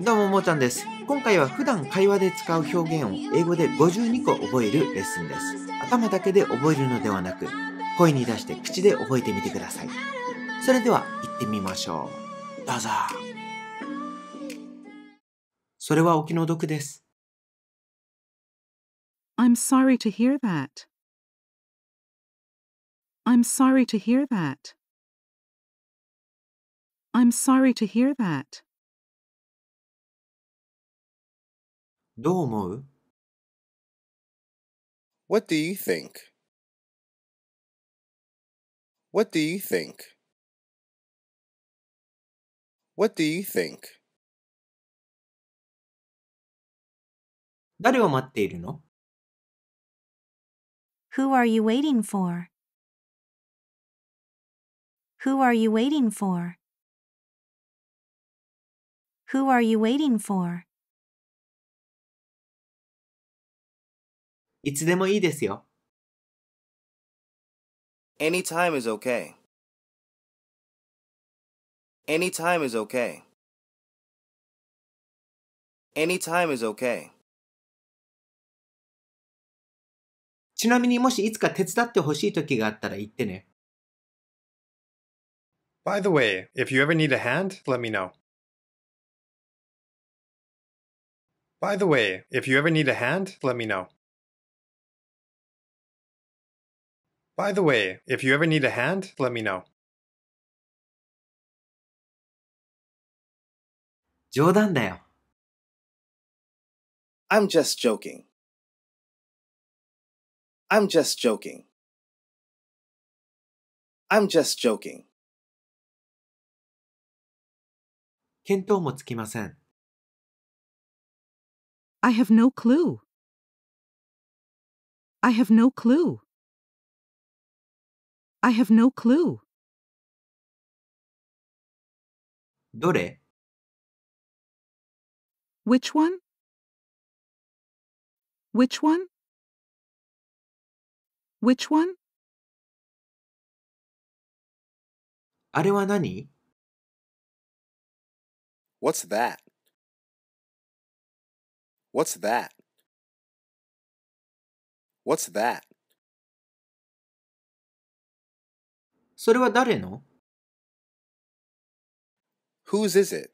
どうも、もーちゃんです。今回は普段会話で使う表現を英語で52個覚えるレッスンです。頭だけで覚えるのではなく、声に出して口で覚えてみてください。それでは行ってみましょう。どうぞ。それはお気の毒です。I'm sorry to hear that. I'm sorry to hear that. I'm sorry to hear that. どう思う? What do you think? What do you think? What do you think? 誰を待っているの? Who are you waiting for? Who are you waiting for?Who are you waiting for? いつでもいいですよ。Anytime is okay. Anytime is okay. Anytime is okay. ちなみにもしいつか手伝ってほしい時があったら言ってね。By the way, if you ever need a hand, let me know.By the way, if you ever need a hand, let me know. By the way, if you ever need a hand, let me know. 冗談だよ。I'm just joking. I'm just joking. I'm just joking. 見当もつきません。I have no clue. I have no clue. I have no clue. どれ? Which one? Which one? Which one? あれは何? What's that?What's that? What's that? それは誰の? Whose is it?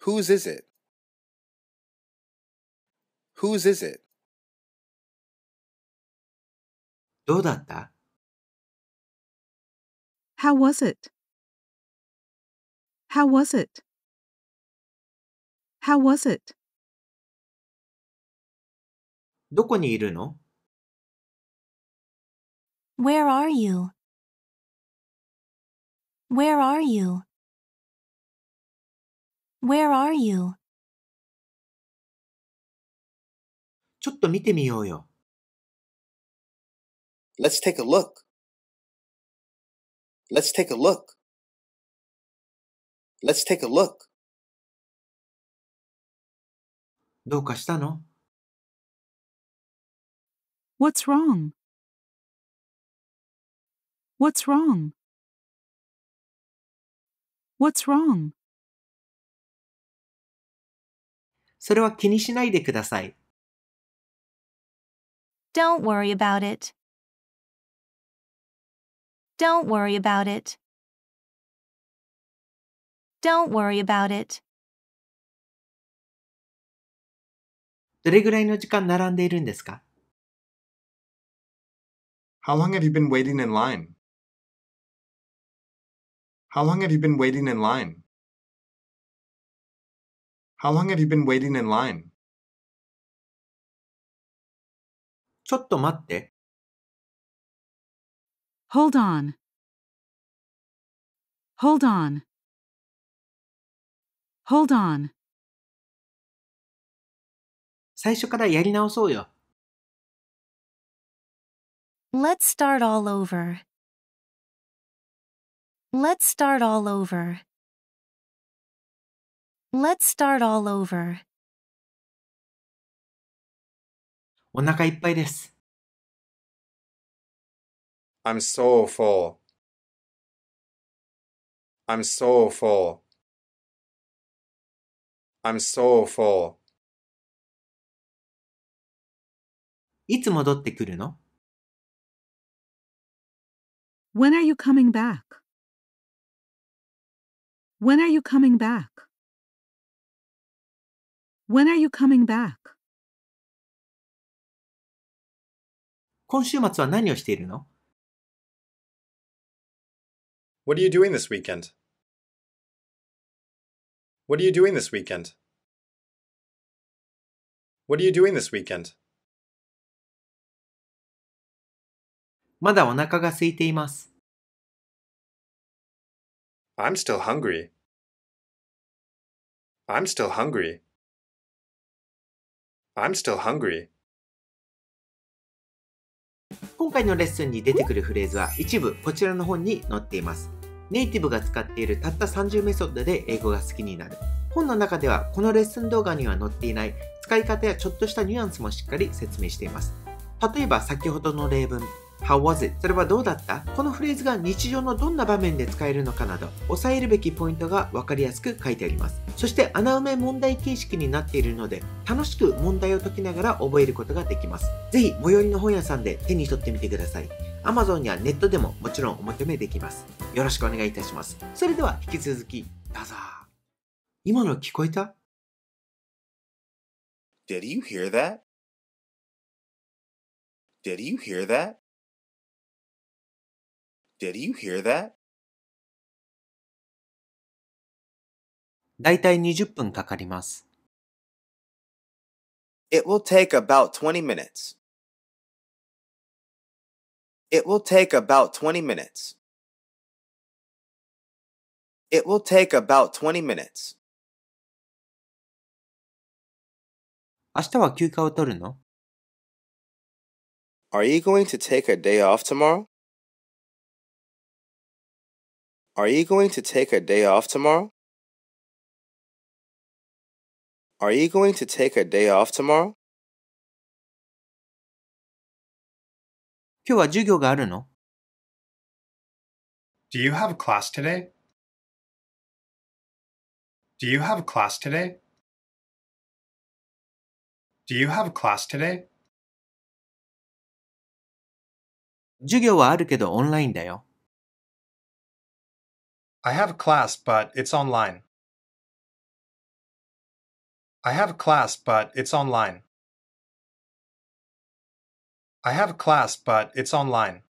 Whose is it? Whose is it? どうだった? How was it? How was it?How was it? どこにいるの? Where are you? Where are you? Where are you? ちょっと見てみようよ。Let's take a look. Let's take a look. Let's take a look.どうかしたの? What's wrong? What's wrong? What's wrong? それは気にしないでください。Don't worry about it. Don't worry about it. Don't worry about it.どれぐらいの時間並んでいるんですか? How long have you been waiting in line? How long have you been waiting in line? How long have you been waiting in line? ちょっと待って。Hold on. Hold on. Hold on.最初からやり直そうよ。Let's start all over. Let's start all over. Let's start all over. お腹いっぱいです。I'm so full. I'm so full. I'm so full. いつ戻ってくるの? When are you coming back? When are you coming back? When are you coming back? 今週末は何をしているの? What are you doing this weekend? What are you doing this weekend? What are you doing this weekend? まだお腹が空いています。I'm still hungry. I'm still hungry. I'm still hungry. 今回のレッスンに出てくるフレーズは一部こちらの本に載っています。ネイティブが使っているたった30メソッドで英語が好きになる。本の中ではこのレッスン動画には載っていない使い方やちょっとしたニュアンスもしっかり説明しています。例えば先ほどの例文。How was it? それはどうだった?このフレーズが日常のどんな場面で使えるのかなど、押さえるべきポイントが分かりやすく書いてあります。そして穴埋め問題形式になっているので、楽しく問題を解きながら覚えることができます。ぜひ最寄りの本屋さんで手に取ってみてください。Amazon やネットでももちろんお求めできます。よろしくお願いいたします。それでは引き続き、どうぞ。今の聞こえた? Did you hear that? Did you hear that?Did you hear that? だいたい20分かかります。It will take about 20 minutes. It will take about 20 minutes. It will take about 20 minutes. 明日は休暇を取るの? Are you going to take a day off tomorrow?Are you going to take a day off tomorrow? Are you going to take a day off tomorrow? 今日は授業があるの? Do you have class today? Do you have class today? Do you have class today? 授業はあるけどオンラインだよ。I have class, but it's online. I have class, but it's online. I have class, but it's online.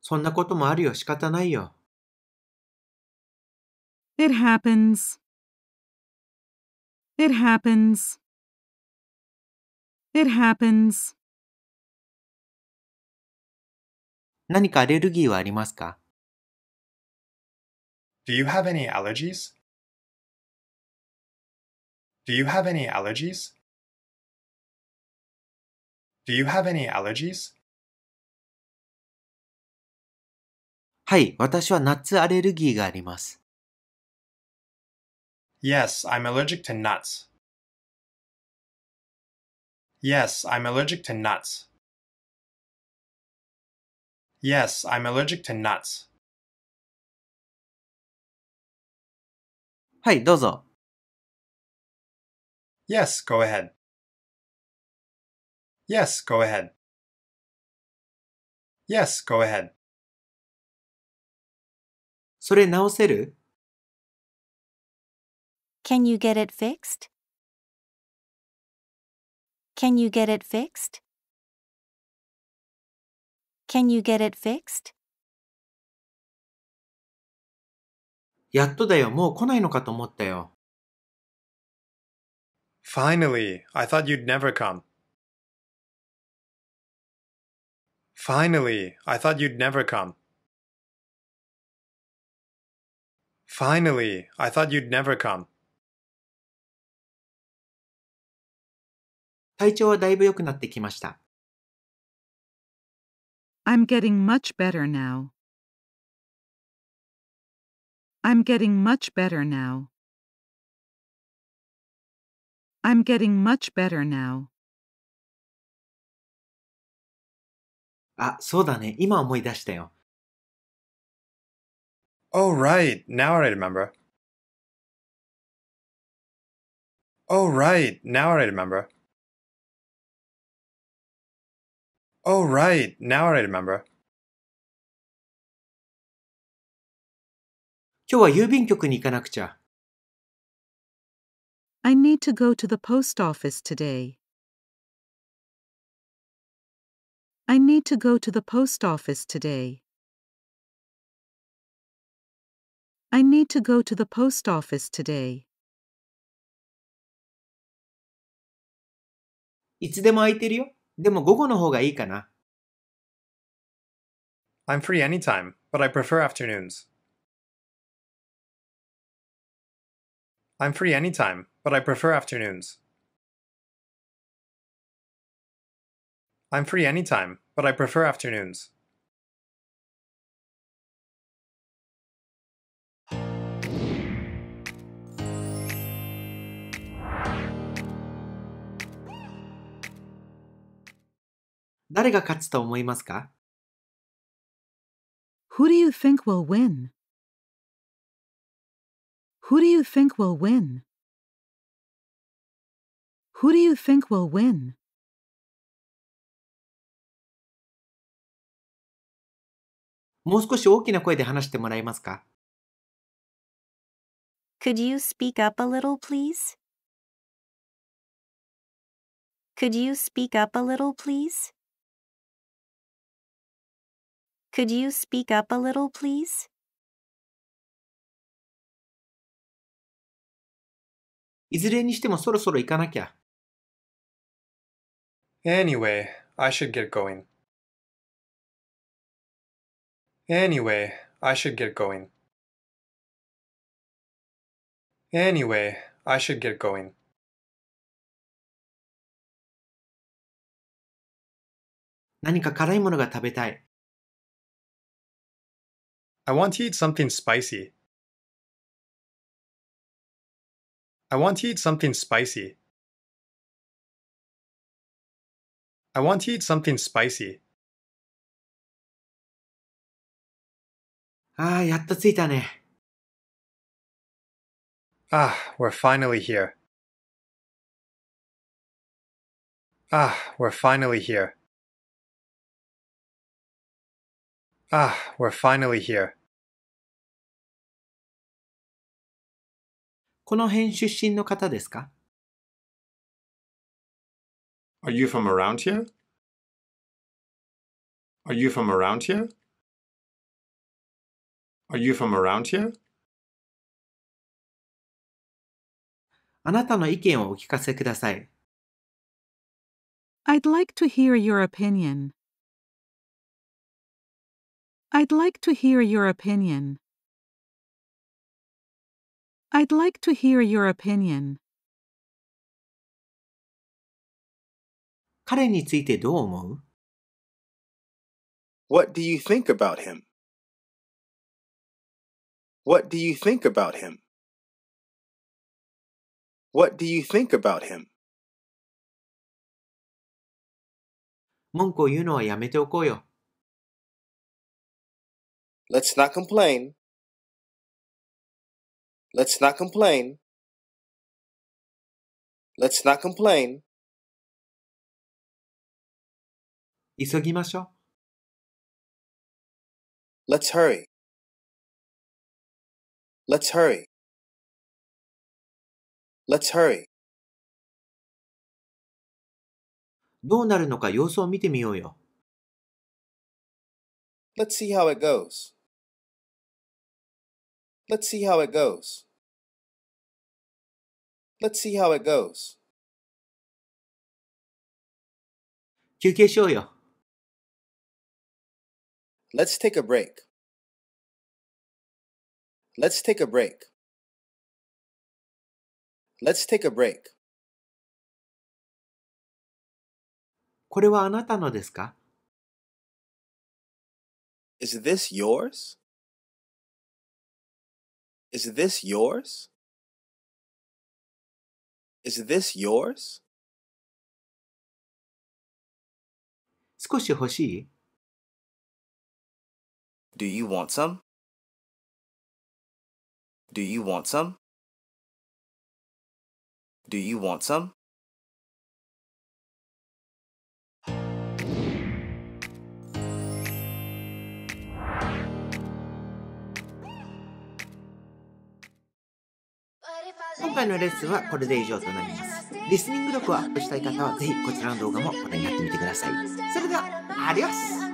そんなこともあるよ、仕方ないよ。It happens. It happens. It happens.何かアレルギーはありますか? Do you have any allergies? Do you have any allergies? Do you have any allergies? はい、私はナッツアレルギーがあります。Yes, I'm allergic to nuts. Yes, I'm allergic to nuts.Yes, I'm allergic to nuts. はい、どうぞ。Yes, go ahead. Yes, go ahead. Yes, go ahead. それ直せる? Can you get it fixed? Can you get it fixed?Can you get it fixed? やっとだよ、もう来ないのかと思ったよ。Finally, I thought you'd never come. Finally, I thought you'd never come. Finally, I thought you'd never come. 体調はだいぶ良くなってきました。I'm getting much better now. I'm getting much better now. I'm getting much better now. あ、そうだね。今思い出したよ。Oh, right. Now I remember. Oh, right. Now I remember. Oh, right. Now I remember. 今日は郵便局に行かなくちゃ。I need to go to the post office today. I need to go to the post office today. I need to go to the post office today. いつでも空いてるよ。でも午後の方がいいかな。I'm free anytime, but I prefer afternoons. I'm free anytime, but I prefer afternoons. I'm free anytime, but I prefer afternoons. 誰が勝つと思いますか? Who do you think will win? Who do you think will win? Who do you think will win? もう少し大きな声で話してもらえますか? Could you speak up a little, please? Could you speak up a little, please? Could you speak up a little, please? いずれにしてもそろそろ行かなきゃ。Anyway, I should get going. Anyway, I should get going. Anyway, I should get going. 何か辛いものが食べたい。I want to eat something spicy. I want to eat something spicy. I want to eat something spicy. ああ、やっと着いたね。Ah, we're finally here. Ah, we're finally here. Ah, we're finally here. この辺出身の方ですか? Are you from around here? Are you from around here? Are you from around here? あなたの意見をお聞かせください。I'd like to hear your opinion. I'd like to hear your opinion. I'd like to hear your opinion. 彼についてどう思う? What do you think about him? What do you think about him? What do you think about him? 文句を言うのはやめておこうよ。Let's not complain. Let's not complain. Let's not complain. 急ぎましょう。Let's hurry. Let's hurry. Let's hurry. どうなるのか様子を見てみようよ。Let's see how it goes. Let's see how it goes. Let's see how it goes. 休憩しようよ。Let's take a break. Let's take a break. Let's take a break. これはあなたのですか? Is this yours? Is this yours? Is this yours? 少し欲しい? Do you want some? Do you want some? Do you want some?今回のレッスンはこれで以上となります。リスニング力をアップしたい方はぜひこちらの動画もご覧になってみてください。それでは、アディオス!